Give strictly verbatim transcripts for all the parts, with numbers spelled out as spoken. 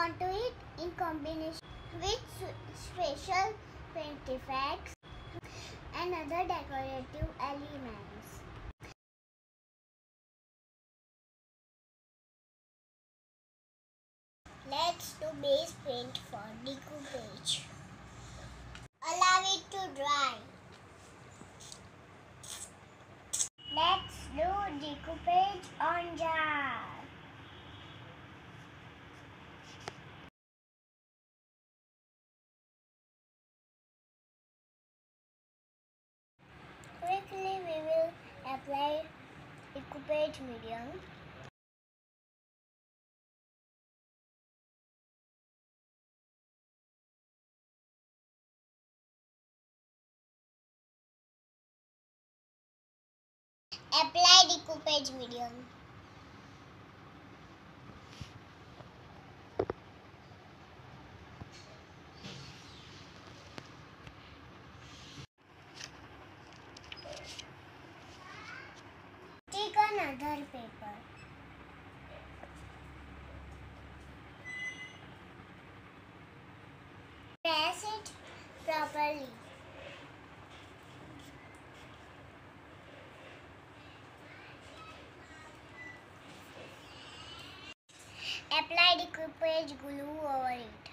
onto it in combination with special paint effects and other decorative elements. Let's do base paint for decoupage. Allow it to dry. Let's do decoupage on jar. Quickly we will apply decoupage medium. Apply decoupage medium. Take another paper. Press it properly. Apply decoupage glue over it.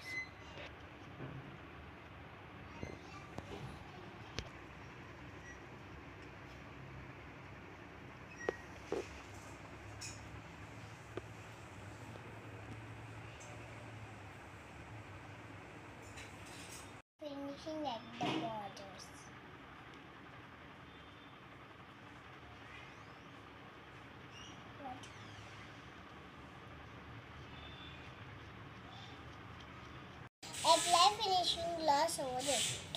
Finishing at the borders. What? Apply finishing gloss over it.